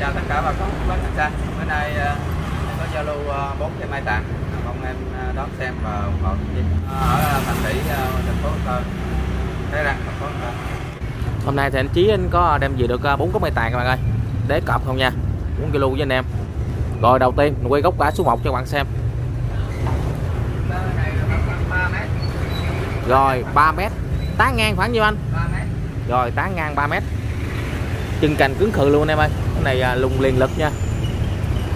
chào tất cả bà con bến Cần Thơ. Bữa nay có Zalo 4 cây mai tàn, mong em đón xem và ủng hộ chương trình ở thành thị thành phố Cần Thơ. Thấy rằng thành phố Cần Thơ. Hôm nay thì anh Chí anh có đem về được 4 gốc mai tàn các bạn ơi. Đế cọp không nha, 4 kg với anh em. Rồi đầu tiên mình quay gốc quả số 1 cho các bạn xem. Rồi 3 m, tán ngang khoảng nhiêu anh? 3 m. Rồi tán ngang 3 m. Chân cành cứng khự luôn anh em ơi. Cái này lùng liền lực nha.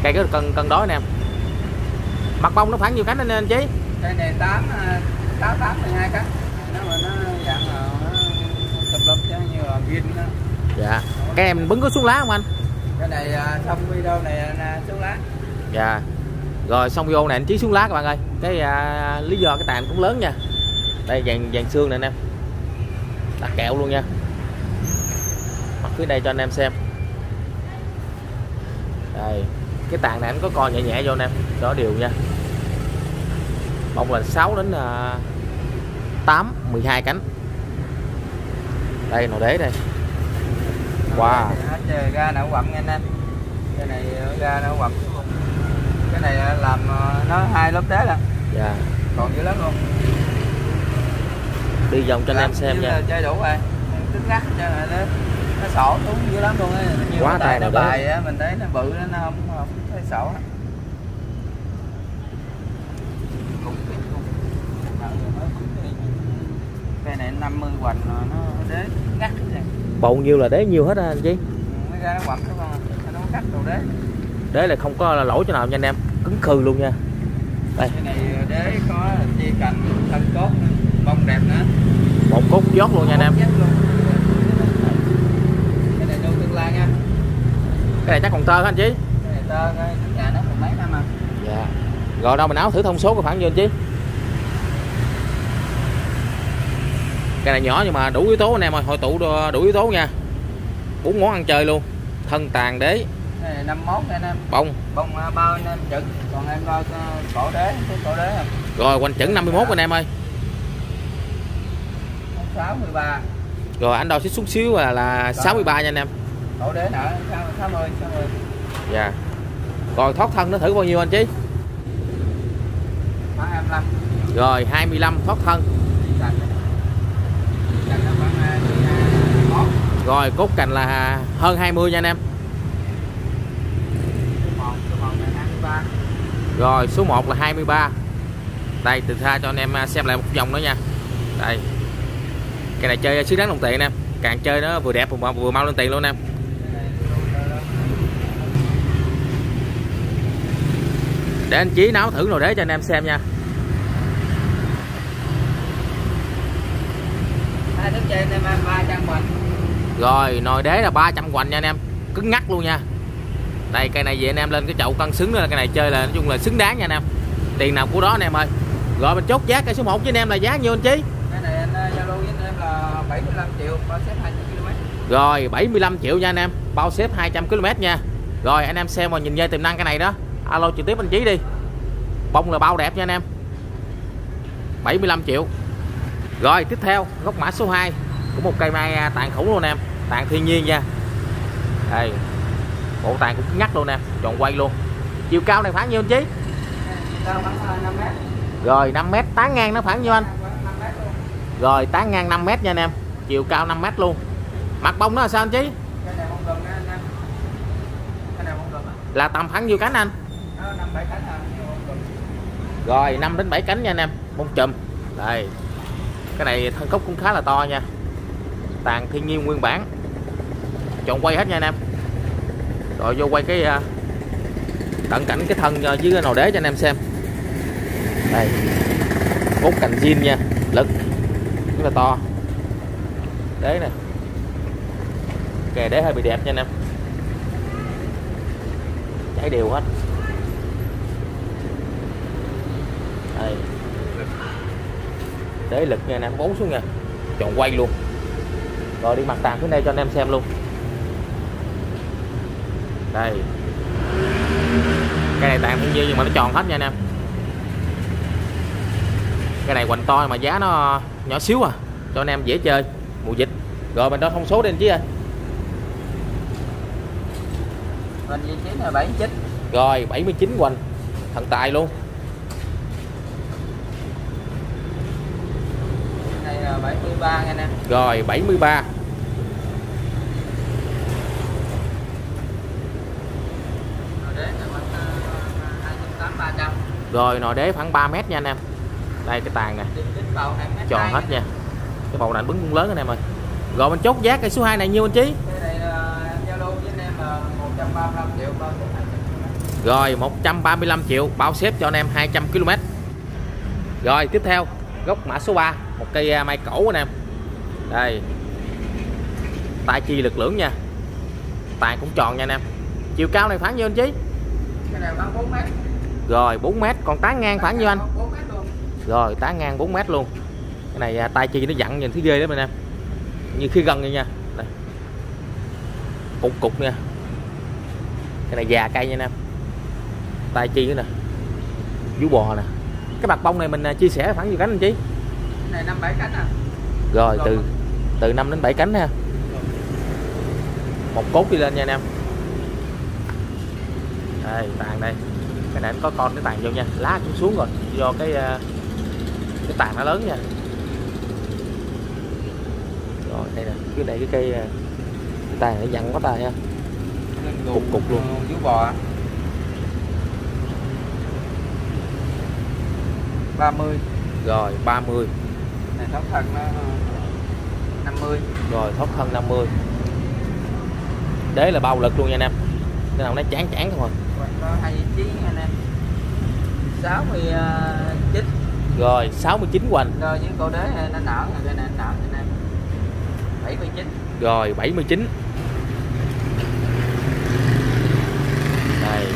Cây có cân đối anh em. Mặt bông nó khoảng nhiều cánh anh Chí? Cây này 8, 12 cánh. Nó dạng là tập lập cho như là viên đó. Dạ. Cái em bứng có xuống lá không anh? Cái này xong video này là xuống lá. Dạ. Rồi xong video này anh Chí xuống lá các bạn ơi. Cái lý do cái tàn cũng lớn nha. Đây vàng xương nè anh em. Đặt kẹo luôn nha. Mặt phía đây cho anh em xem. Đây, cái tàn này anh có co nhẹ nhẹ vô anh em, đó đều nha. Bông là 6 đến 8, 12 cánh. Đây nồi đế đây. Wow. Ra nó quặm nha anh em. Cái này ra nó quặm. Cái này làm nó 2 lớp đế là. Dạ. Còn dữ lắm luôn. Đi vòng cho anh em xem nha. Chơi đủ rồi. Cứng ngắt cho nó sổ xuống dữ lắm luôn ấy. Nhiều quá tài nó bài á, mình thấy nó bự nó không thấy sổ á. Cái này 50 hoành nó đế ngắt này. Bộ nhiêu là đế nhiều hết á anh Chí. Nó ra nó quặm các con, nó cắt đầu đế. Đế là không có lỗ chỗ nào nha anh em, cứng khừ luôn nha. Đây. Cái này đế có chia cạnh thân cốt, bông đẹp nữa. Một cốt giót luôn nha anh em. Cái này chắc còn tơ hả anh Chí? Cái này tơ thôi, nhà nó còn mấy năm à. Dạ. Rồi đâu mình áo thử thông số có khoảng nhiêu anh Chí? Cái này nhỏ nhưng mà đủ yếu tố anh em ơi, hội tụ đủ yếu tố nha. 4 món ăn chơi luôn. Thân tàn đế. Cái này 51 anh em. Bông bao anh em chữ, còn em coi cổ đế, cái cổ đế không? Rồi quanh chữ 51 anh em ơi. 63. Rồi anh đo xích xuống xíu là 63 nha anh em. Cổ đế nợ 60. Dạ. Rồi thoát thân nó thử bao nhiêu anh Chí? 25. Rồi 25 thoát thân. Rồi cốt cành là hơn 20 nha anh em. Số 1 là 23. Rồi số 1 là 23. Đây từ xa cho anh em xem lại một vòng nữa nha. Đây. Cái này chơi xứng đáng đồng tiền anh em. Càng chơi nó vừa đẹp vừa mau lên tiền luôn anh em. Để anh Chí nấu thử nồi đế cho anh em xem nha. Rồi nồi đế là 300 hoành nha anh em, cứng ngắt luôn nha. Đây cây này về anh em lên cái chậu cân xứng, là cái này chơi là nói chung là xứng đáng nha anh em. Tiền nào của đó anh em ơi. Rồi mình chốt giá cây số 1 với anh em là giá nhiêu anh Chí? Cái này anh Zalo với anh em là 75 triệu bao xếp 200 km. Rồi 75 triệu nha anh em, bao xếp 200 km nha. Rồi anh em xem mà nhìn ra tiềm năng cái này đó. Alo trực tiếp anh Chí đi. Bông là bao đẹp nha anh em. 75 triệu. Rồi tiếp theo gốc mã số 2 cũng một cây mai tàn khủng luôn em, tàn thiên nhiên nha. Đây. Bộ tàn cũng ngắt luôn nè, tròn quay luôn. Chiều cao này khoảng nhiêu anh Chí? Cao khoảng 5 m. Rồi 5 m, tán ngang nó khoảng nhiêu anh? 5 m luôn. Rồi tán ngang 5 m nha anh em. Chiều cao 5 m luôn. Mặt bông nó là sao anh Chí? Cái này bông rừng anh em. Cái này bông rừng à? Là tầm khoảng nhiêu cánh anh? 5-7 cánh à. Rồi 5 đến 7 cánh nha anh em, bông chùm. Đây. Cái này thân cốc cũng khá là to nha. Tàn thiên nhiên nguyên bản. Chọn quay hết nha anh em. Rồi vô quay cái cận cảnh cái thân dưới cái nồi đế cho anh em xem. Đây. Cốt cành zin nha, lực rất là to. Đế nè. Kè đế hơi bị đẹp nha anh em. Chảy đều hết. Đây. Đế lực nha anh em, bấu xuống nha. Chọn quay luôn. Rồi đi mặt tàn phía đây cho anh em xem luôn. Đây. Cái này tàn thiên nhiên nhưng mà nó tròn hết nha anh em. Cái này hoành to mà giá nó nhỏ xíu à, cho anh em dễ chơi mùa dịch. Rồi mình đo thông số đi anh Chí ơi. Mình vị trí là 79. Rồi 79 Quỳnh. Thần tài luôn. Này là 73 anh em. Rồi 73. Rồi nồi đế khoảng 3 mét nha anh em. Đây cái tàn nè. Tròn hết nha. Cái bầu này bứng cũng lớn anh em ơi. Rồi mình chốt giá cây số 2 này nhiêu anh Chí? Cái này anh Zalo với anh em là 135 triệu bao ship. Rồi 135 triệu bao ship cho anh em 200 km. Rồi tiếp theo, gốc mã số 3, một cây mai cẩu anh em. Đây. Tay chi lực lưỡng nha. Tàn cũng tròn nha anh em. Chiều cao này khoảng nhiêu anh Chí? Cái này khoảng 4 mét. Rồi 4 m, còn tán ngang khoảng nhiêu anh? 4 m luôn. Rồi tán ngang 4 m luôn. Cái này tay chi nó dặn nhìn thấy ghê lắm anh em. Như khi gần vậy nha. Đây. Cục nha. Cái này già cây nha anh em. Tay chi nữa nè. Vú bò nè. Cái bạc bông này mình chia sẻ khoảng nhiêu cánh anh Chí? Cái này 5-7 cánh à. Rồi từ 5 đến 7 cánh ha. Một cốt đi lên nha anh em. Đây, tàn đây. Cái này nó có con cái tàn vô nha. Lá cũng xuống rồi do cái tàn nó lớn nha. Rồi đây nè, cái này cái cây tàn nó dặn quá tài ha. Cục luôn, vú bò. 30. Rồi 30. Này thóc thân nó 50. Rồi thóc thân 50. Đế là bao lực luôn nha anh em. Cái nào nó chán không rồi. Có 29 anh em. 69. Rồi 69 Hoành. Rồi những cô đế nó nở rồi, cái này nở anh em. 79. Rồi 79. Đây.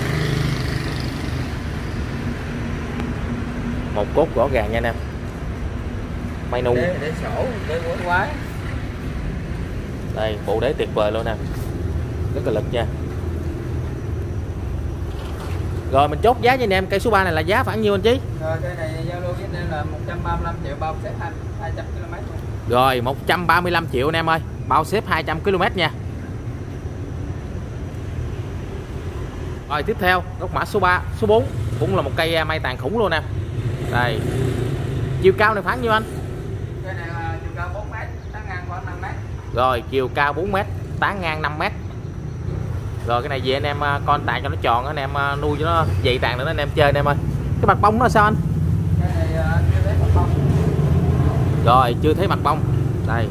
Một cốt rõ ràng nha anh em. May nung. Để sổ, để quấn quái. Đây, bộ đế tuyệt vời luôn nè. Rất là lực nha. Rồi mình chốt giá cho anh em, cây số 3 này là giá khoảng nhiêu anh Chí? Rồi cây này giao lưu với anh em là 135 triệu bao ship 200 km. Rồi 135 triệu anh em ơi, bao ship 200 km nha. Rồi tiếp theo, gốc mã số 3, số 4 cũng là một cây mai tàn khủng luôn nè. Đây. Chiều cao này khoảng nhiêu anh? Cây này là chiều cao 4 m, tán ngang khoảng 5 m. Rồi chiều cao 4 m, tán ngang 5 m. Rồi cái này về anh em con tàn cho nó tròn, anh em nuôi cho nó dày tàn nữa anh em chơi anh em ơi. Cái mặt bông nó sao anh? Cái này chưa thấy mặt bông. Rồi chưa thấy mặt bông. Đây.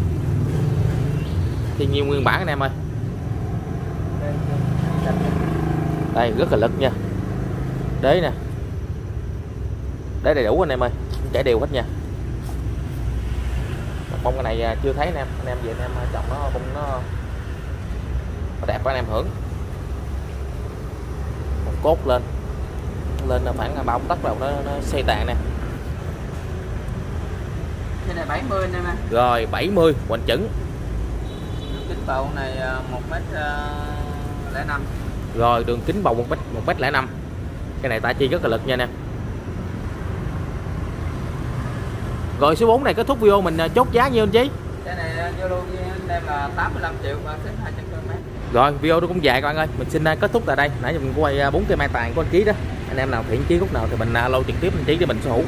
Thì nhiều nguyên bản anh em ơi. Đây rất là lực nha. Đế nè. Đế đầy đủ anh em ơi, chảy đều hết nha. Mặt bông cái này chưa thấy anh em. Anh em về anh em trồng nó bông nó đẹp quá anh em hưởng. Cốt lên khoảng 3 tấc đầu nó xây tàn nè. Cái này 70 anh em ạ. Rồi 70 Hoành Chững. Kính bầu này 1m05. Rồi đường kính bầu 1m05. Cái này tả chi rất là lực nha nè. Rồi số 4 này kết thúc video mình chốt giá nhiêu anh Chí? Cái này vô luôn với anh em là 85 triệu và ship 200 km. Rồi video nó cũng dài các bạn ơi, mình xin kết thúc tại đây. Nãy giờ mình có quay 4 cây mai tàn của anh Chí đó. Anh em nào thiện chí lúc nào thì mình alo trực tiếp anh Chí để mình sở hữu.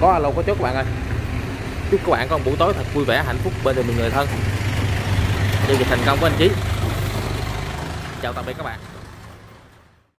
Có alo có chốt các bạn ơi. Chúc các bạn có một buổi tối thật vui vẻ, hạnh phúc bên mình người thân. Điều thành công của anh Chí. Chào tạm biệt các bạn.